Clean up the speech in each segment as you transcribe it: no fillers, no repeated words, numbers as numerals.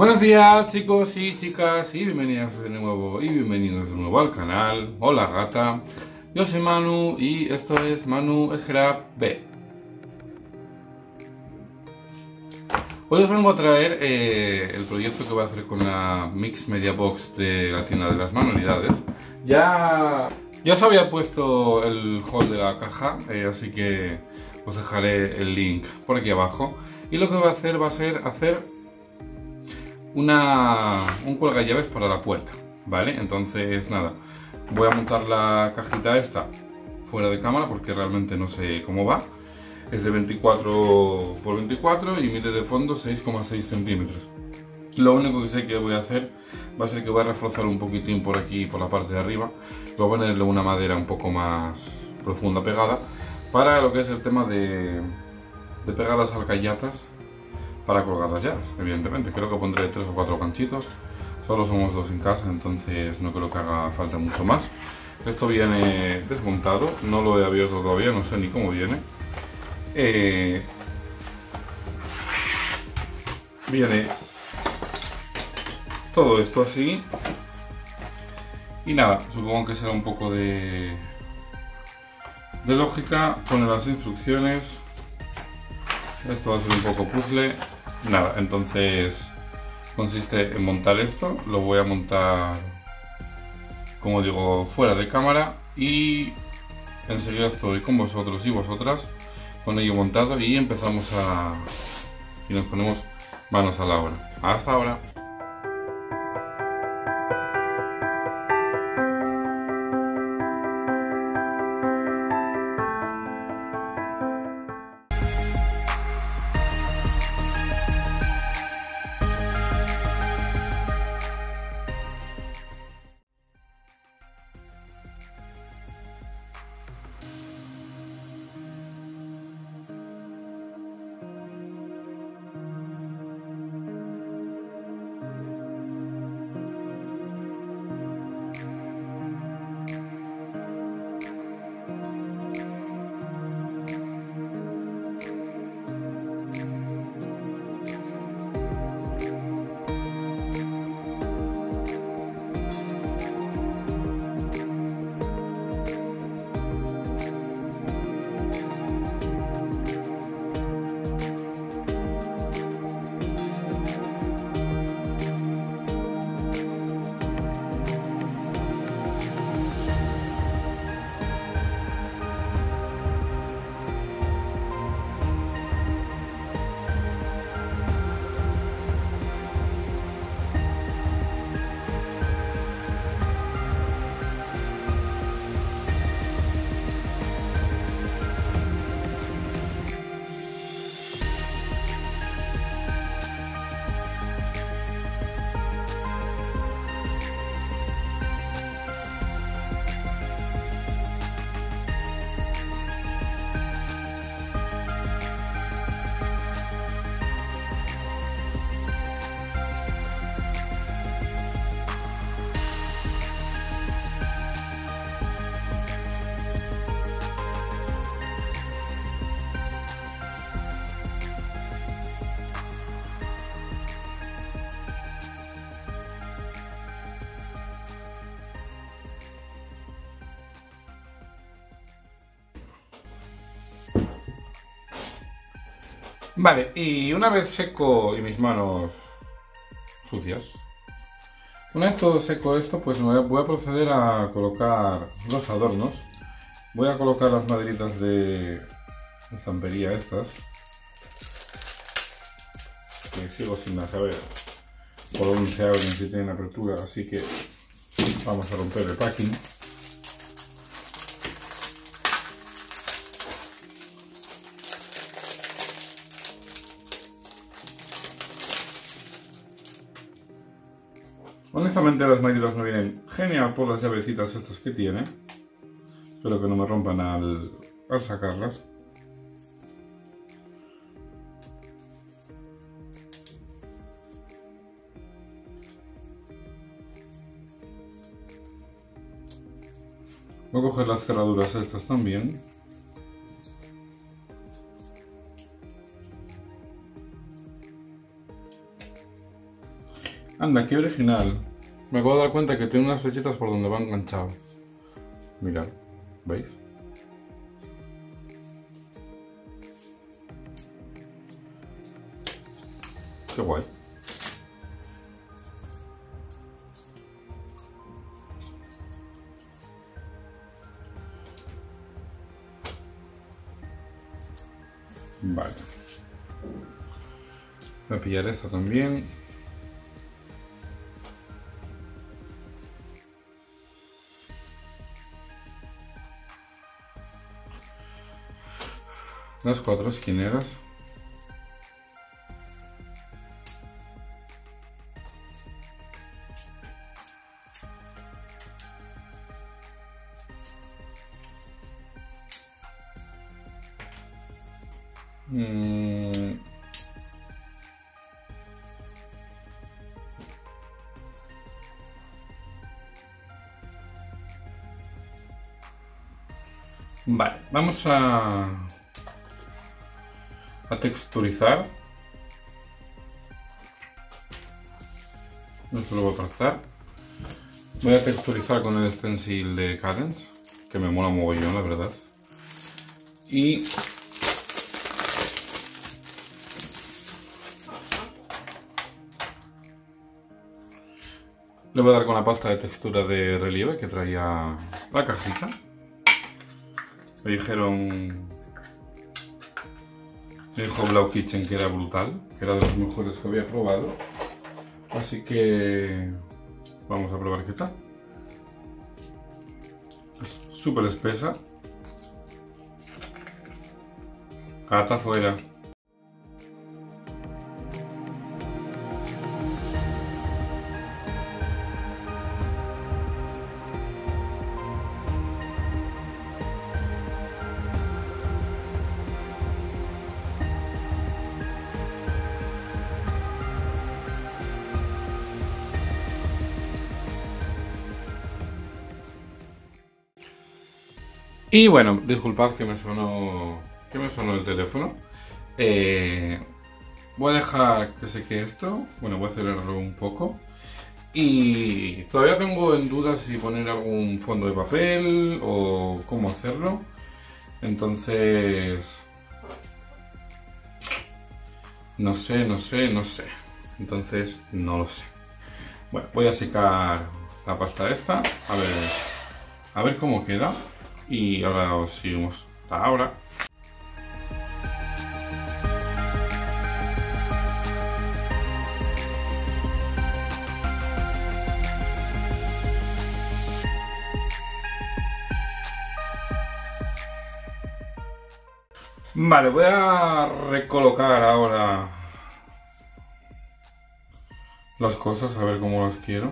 Buenos días chicos y chicas, y bienvenidos de nuevo al canal Hola Gata. Yo soy Manu y esto es Manu Scrap B. Hoy os vengo a traer el proyecto que voy a hacer con la Mix Media Box de la tienda de las manualidades. Ya os había puesto el haul de la caja, así que os dejaré el link por aquí abajo. Y lo que voy a hacer va a ser hacer un cuelga llaves para la puerta, ¿vale? Entonces nada, voy a montar la cajita esta fuera de cámara porque realmente no sé cómo va. Es de 24 x 24 y mide de fondo 6,6 centímetros. Lo único que sé que voy a hacer va a ser que voy a reforzar un poquitín por aquí, por la parte de arriba. Voy a ponerle una madera un poco más profunda pegada para lo que es el tema de pegar las alcayatas para colgar las llaves, evidentemente. Creo que pondré 3 o 4 ganchitos. Solo somos 2 en casa, entonces no creo que haga falta mucho más. Esto viene desmontado, no lo he abierto todavía, no sé ni cómo viene. Viene todo esto así. Y nada, supongo que será un poco de lógica. Pone las instrucciones. Esto va a ser un poco puzzle. Nada, entonces consiste en montar esto. Lo voy a montar, como digo, fuera de cámara. Y enseguida estoy con vosotros y vosotras con ello montado y empezamos y nos ponemos manos a la obra. Hasta ahora. Vale, y una vez seco y mis manos sucias, una vez todo seco esto, pues voy a proceder a colocar los adornos. Voy a colocar las maderitas de zampería estas, que sigo sin saber por dónde se abren, si tienen apertura, así que vamos a romper el packing. Honestamente las maderitas me vienen genial por las llavecitas estas que tiene. Espero que no me rompan al sacarlas. Voy a coger las cerraduras estas también. Anda, qué original. Me acabo de dar cuenta que tiene unas flechitas por donde va enganchado. Mirad, ¿veis? Qué guay. Vale. Voy a pillar esta también. Las cuatro esquineras. Vale, vamos a texturizar. Esto lo voy a trazar. Voy a texturizar con el stencil de Cadence, que me mola mogollón, la verdad. Y le voy a dar con la pasta de textura de relieve que traía la cajita. Me dijeron, me dijo Blau Kitchen que era brutal, que era de los mejores que había probado. Así que vamos a probar qué tal. Es súper espesa. Gata fuera. Y bueno, disculpad que me sonó el teléfono. Voy a dejar que seque esto. Bueno, voy a acelerarlo un poco. Y todavía tengo en duda si poner algún fondo de papel o cómo hacerlo. Entonces, no sé. Entonces, no lo sé. Bueno, voy a secar la pasta esta. A ver cómo queda. Y ahora os seguimos hasta ahora. Vale, voy a recolocar ahora las cosas, a ver cómo las quiero.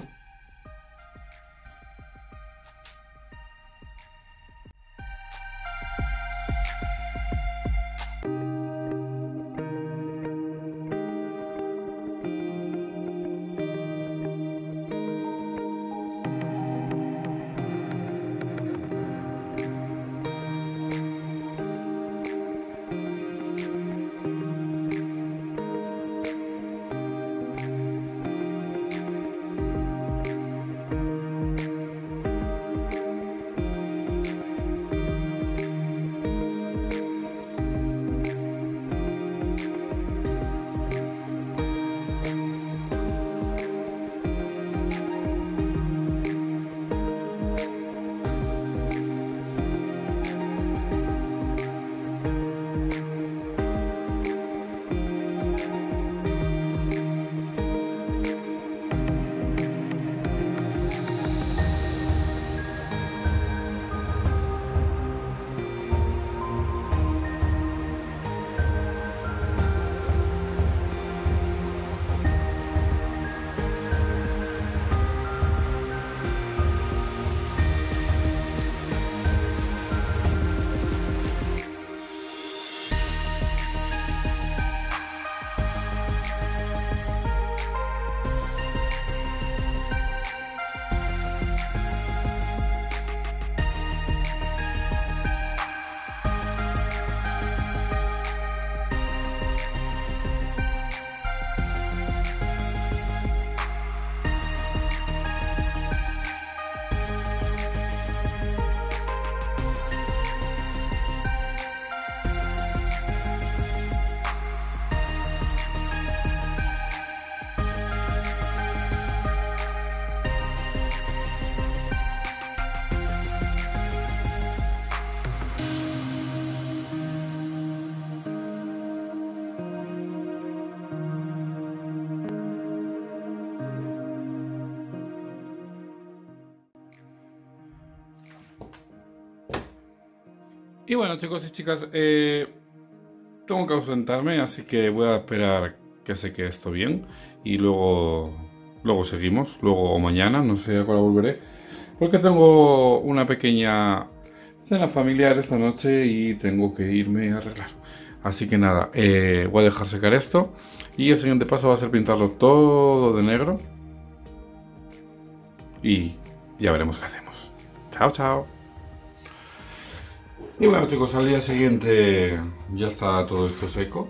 Y bueno, chicos y chicas, tengo que ausentarme, así que voy a esperar que se quede esto bien. Y luego seguimos, luego o mañana, no sé a cuál volveré. Porque tengo una pequeña cena familiar esta noche y tengo que irme a arreglar. Así que nada, voy a dejar secar esto. Y el siguiente paso va a ser pintarlo todo de negro. Y ya veremos qué hacemos. Chao, chao. Y bueno, chicos, al día siguiente ya está todo esto seco.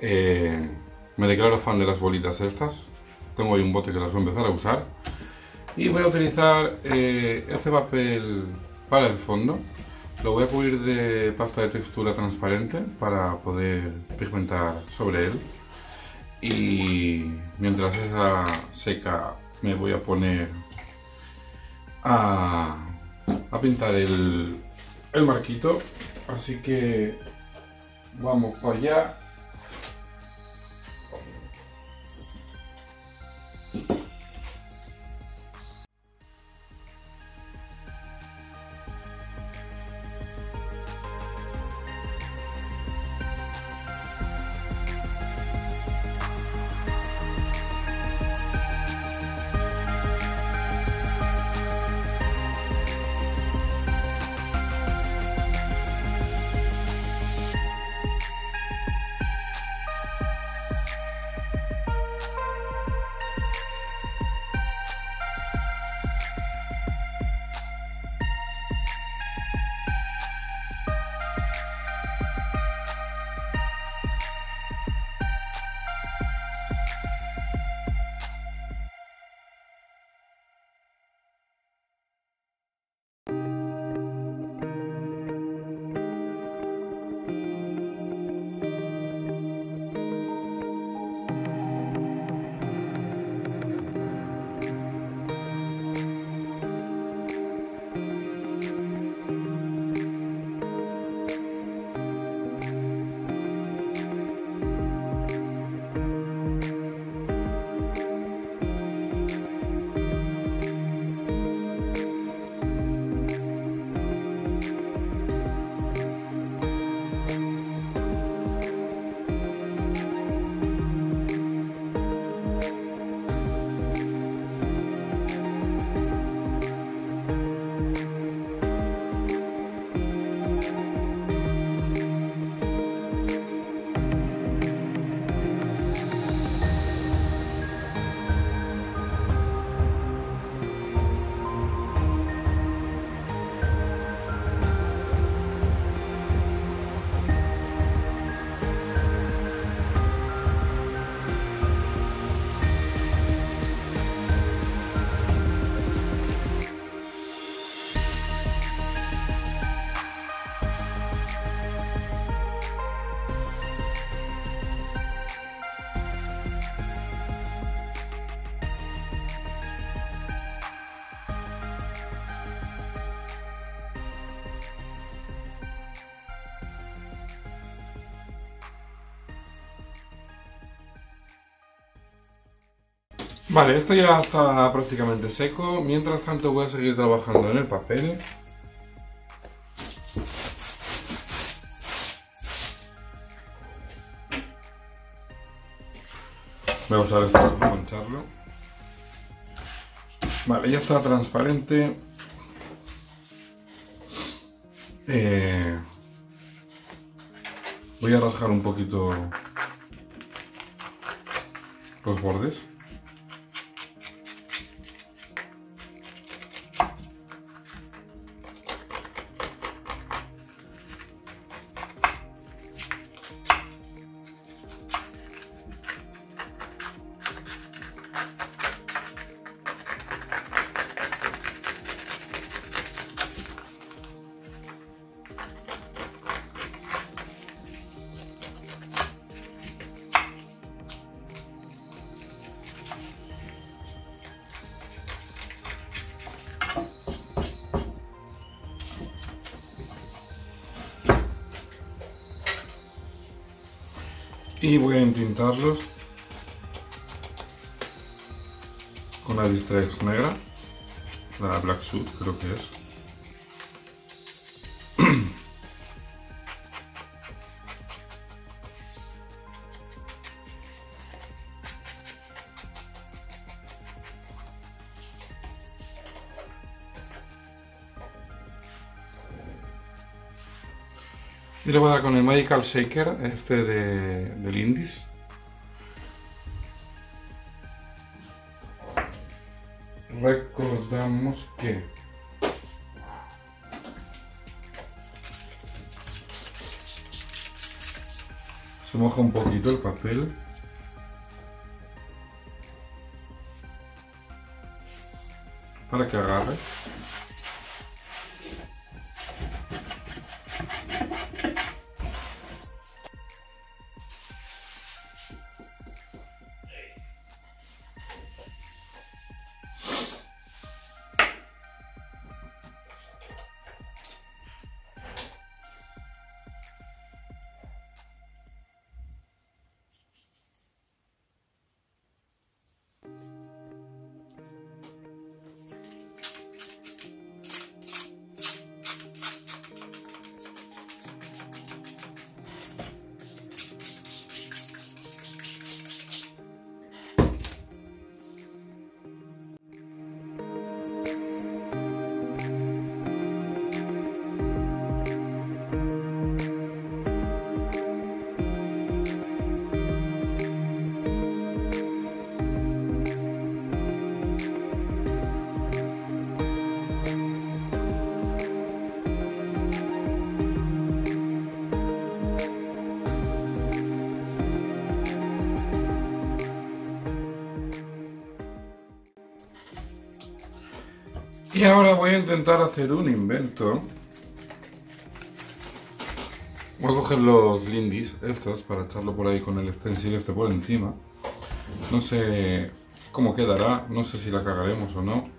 Me declaro fan de las bolitas estas. Tengo ahí un bote que las voy a empezar a usar. Y voy a utilizar este papel para el fondo. Lo voy a cubrir de pasta de textura transparente para poder pigmentar sobre él. Y mientras esa seca me voy a poner a pintar el marquito. Así que vamos para allá. Vale, esto ya está prácticamente seco. Mientras tanto voy a seguir trabajando en el papel. Voy a usar esto para mancharlo. Vale, ya está transparente. Voy a rasgar un poquito los bordes. Y voy a entintarlos con la Distrex negra, la Black Suit creo que es. Y le voy a dar con el Magical Shaker, este de Lindy's. Recordamos que se moja un poquito el papel. Para que agarre. Y ahora voy a intentar hacer un invento. Voy a coger los Lindy's estos para echarlo por ahí con el stencil este por encima. No sé cómo quedará, no sé si la cagaremos o no.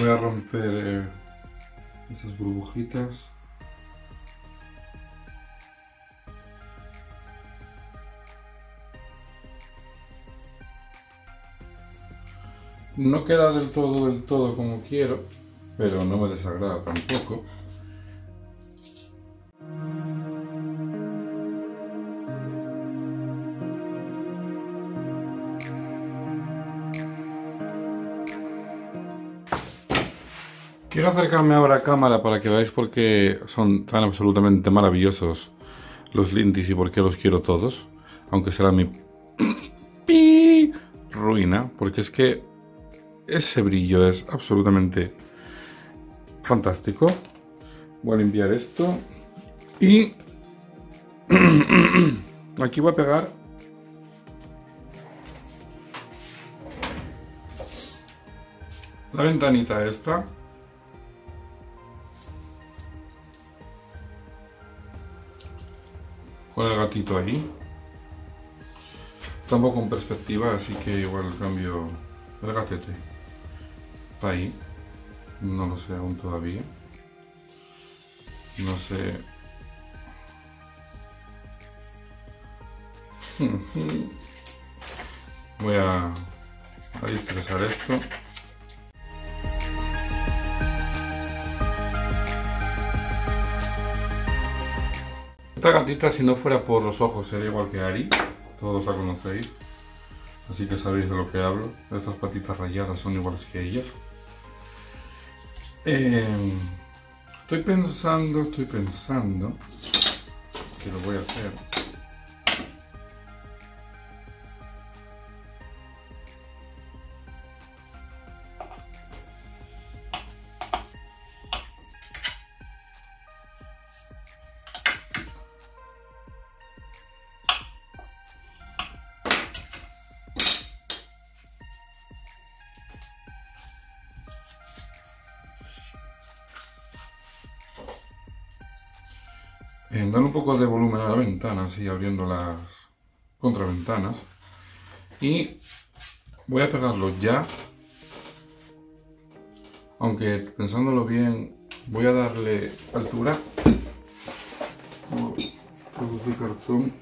Voy a romper esas burbujitas. No queda del todo como quiero, pero no me desagrada tampoco. Quiero acercarme ahora a cámara para que veáis por qué son tan absolutamente maravillosos los Lindy's y por qué los quiero todos. Aunque será mi ruina, porque es que ese brillo es absolutamente fantástico. Voy a limpiar esto y aquí voy a pegar la ventanita esta. Con el gatito ahí. Está un poco en perspectiva, así que igual cambio el gatete. Está ahí. No lo sé aún todavía. No sé. Voy a dispersar esto. Esta gatita, si no fuera por los ojos, sería igual que Ari, todos la conocéis, así que sabéis de lo que hablo. Estas patitas rayadas son iguales que ellas. Estoy pensando que lo voy a hacer. Dar un poco de volumen a la ventana, así abriendo las contraventanas y voy a pegarlo ya, aunque pensándolo bien voy a darle altura. Producto de cartón.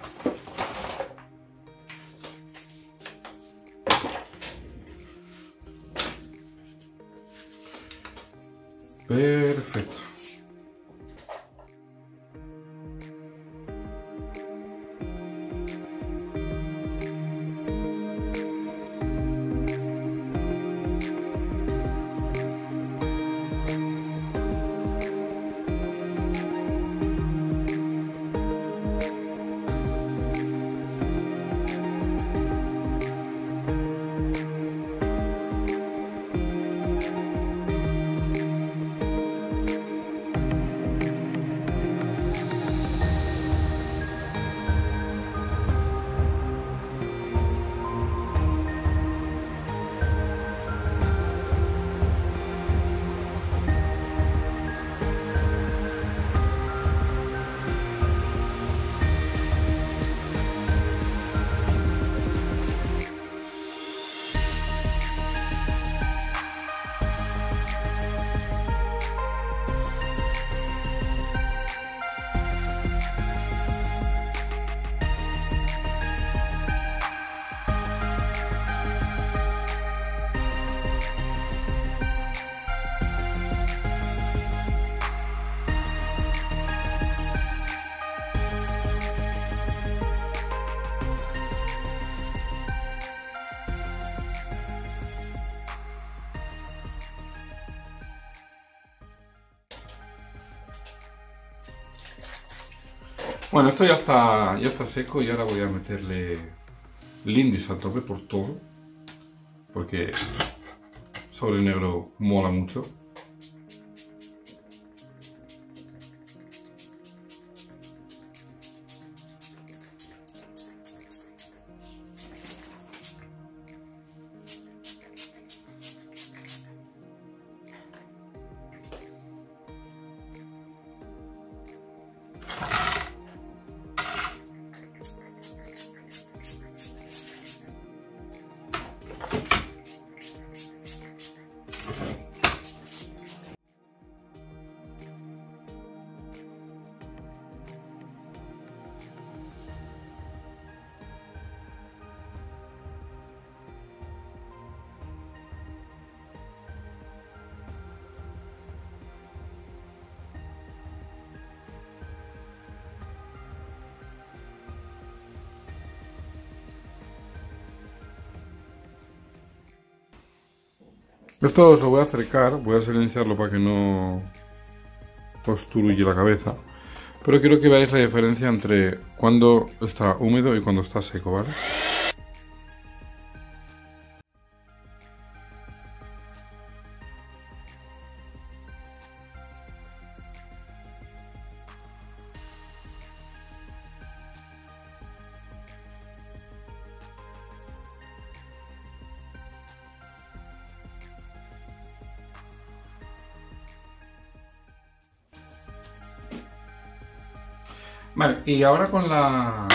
Perfecto. Bueno, esto ya está seco y ahora voy a meterle Lindy's a tope por todo, porque sobre negro mola mucho. Esto os lo voy a acercar, voy a silenciarlo para que no obstruya la cabeza. Pero quiero que veáis la diferencia entre cuando está húmedo y cuando está seco, ¿vale? Vale, y ahora con la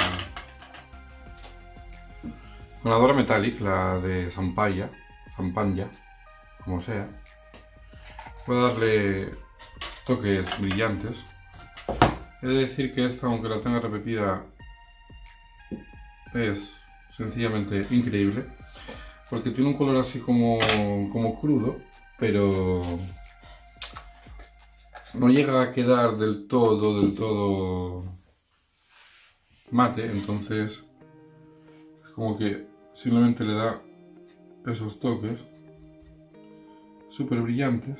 Dora Metallic, la de Zampaya, como sea, voy a darle toques brillantes. He de decir que esta, aunque la tenga repetida, es sencillamente increíble, porque tiene un color así como crudo, pero no llega a quedar del todo mate, entonces es como que simplemente le da esos toques súper brillantes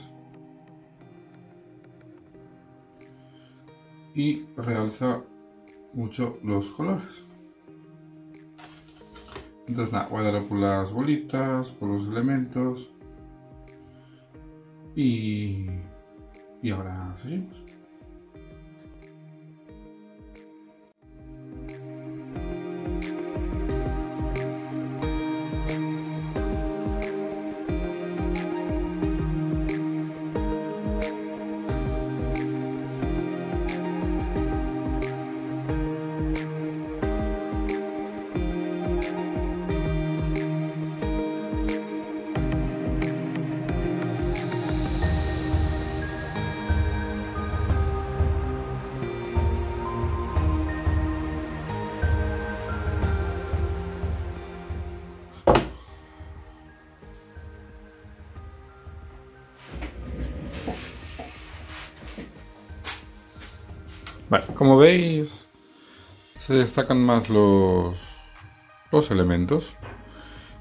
y realza mucho los colores. Entonces nada, voy a dar por las bolitas, por los elementos y ahora seguimos. Vale, como veis, se destacan más los elementos.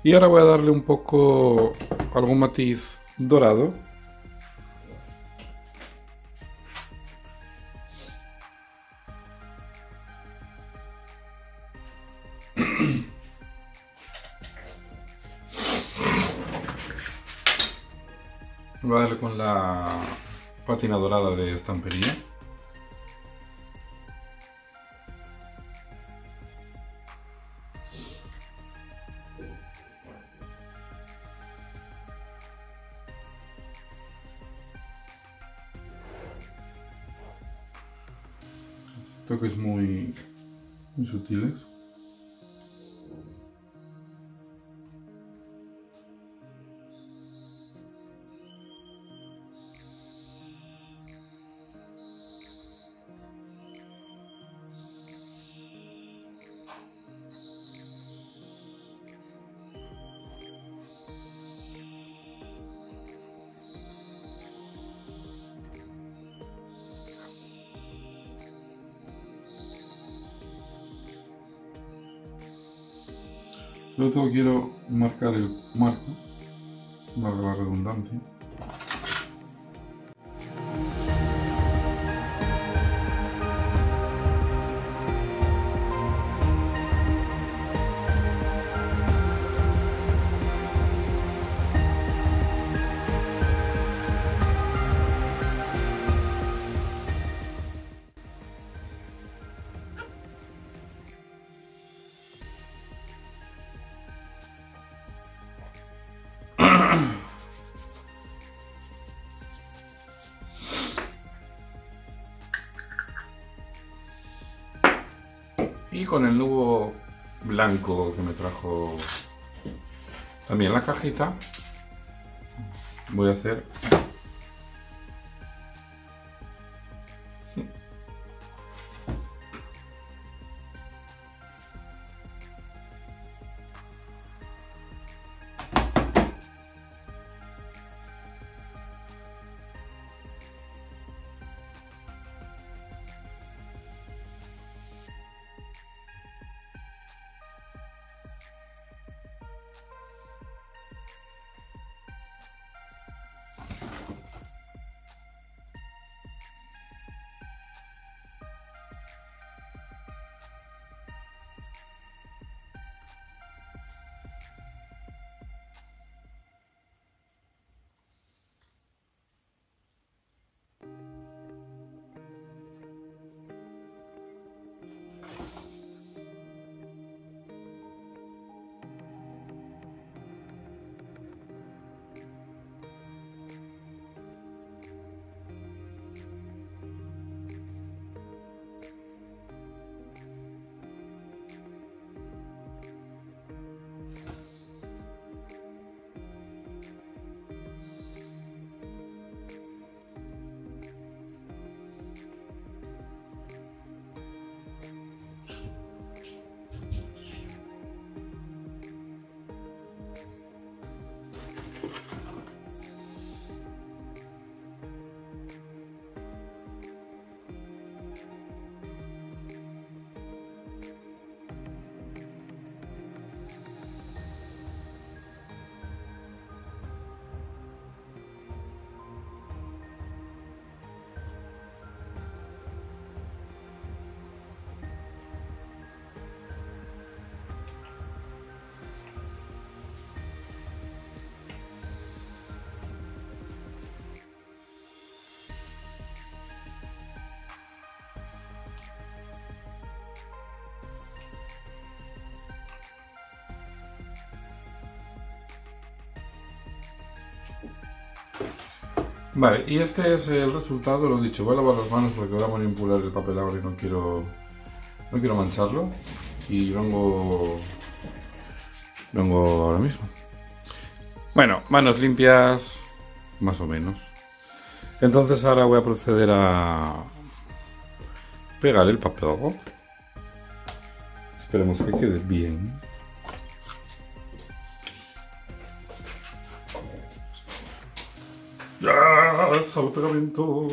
Y ahora voy a darle un poco algún matiz dorado. Voy a darle con la pátina dorada de Stamperia. Toques muy sutiles. Sobre todo quiero marcar el marco, valga la redundancia. Y con el nudo blanco que me trajo también la cajita, voy a hacer Vale, y este es el resultado, lo dicho, voy a lavar las manos porque voy a manipular el papel ahora y no quiero mancharlo. Y vengo ahora mismo. Bueno, manos limpias, más o menos. Entonces ahora voy a proceder a pegar el papel. Esperemos que quede bien. ¡Ya! ¡Solo pegamento!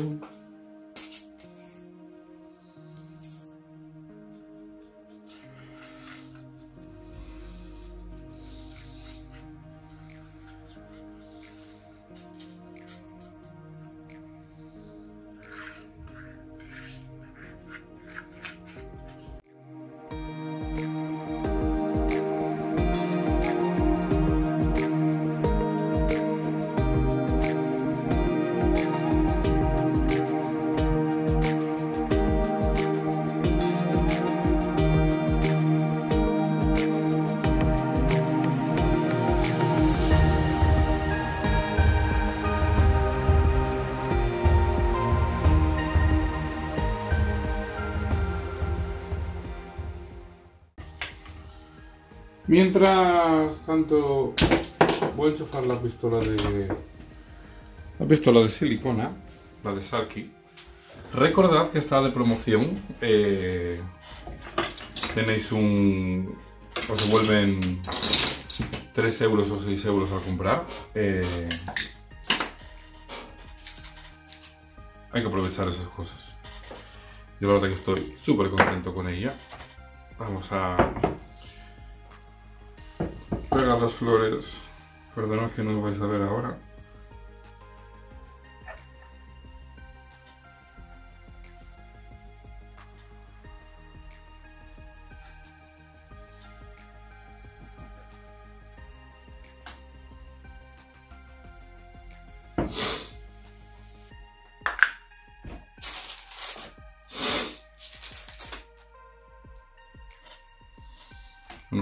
Mientras tanto, voy a enchufar la pistola de... La pistola de silicona, la de Sarki. Recordad que está de promoción. Tenéis un... os devuelven 3 euros o 6 euros al comprar. Hay que aprovechar esas cosas. Yo la verdad que estoy súper contento con ella. Vamos a pegar las flores. Perdonad que no os vais a ver ahora.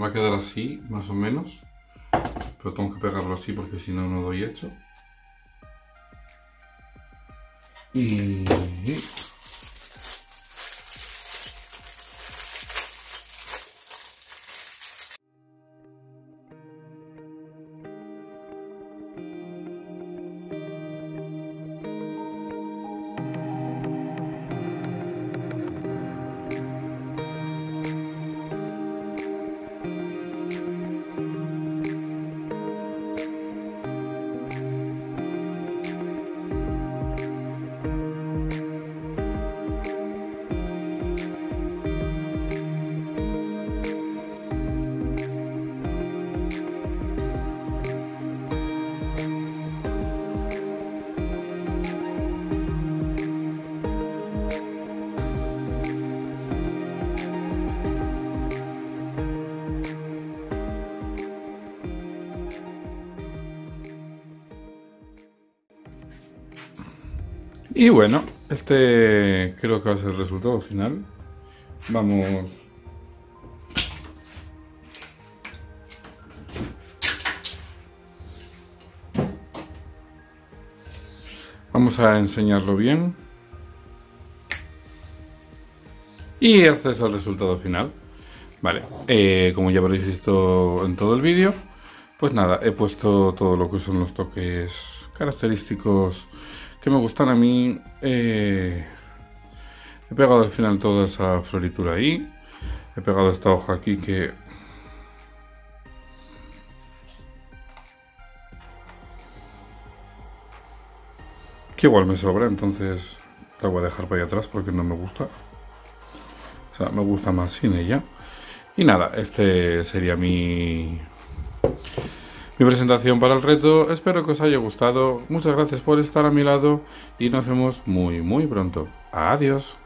Va a quedar así, más o menos, pero tengo que pegarlo así porque si no, no doy hecho. Y... Y bueno, este creo que va a ser el resultado final. Vamos... Vamos a enseñarlo bien. Y este es el resultado final. Vale, como ya habréis visto en todo el vídeo, pues nada, he puesto todo lo que son los toques característicos que me gustan a mí. He pegado al final toda esa floritura ahí. He pegado esta hoja aquí que... que igual me sobra, entonces la voy a dejar para allá atrás porque no me gusta. O sea, me gusta más sin ella. Y nada, este sería mi presentación para el reto. Espero que os haya gustado. Muchas gracias por estar a mi lado y nos vemos muy pronto. Adiós.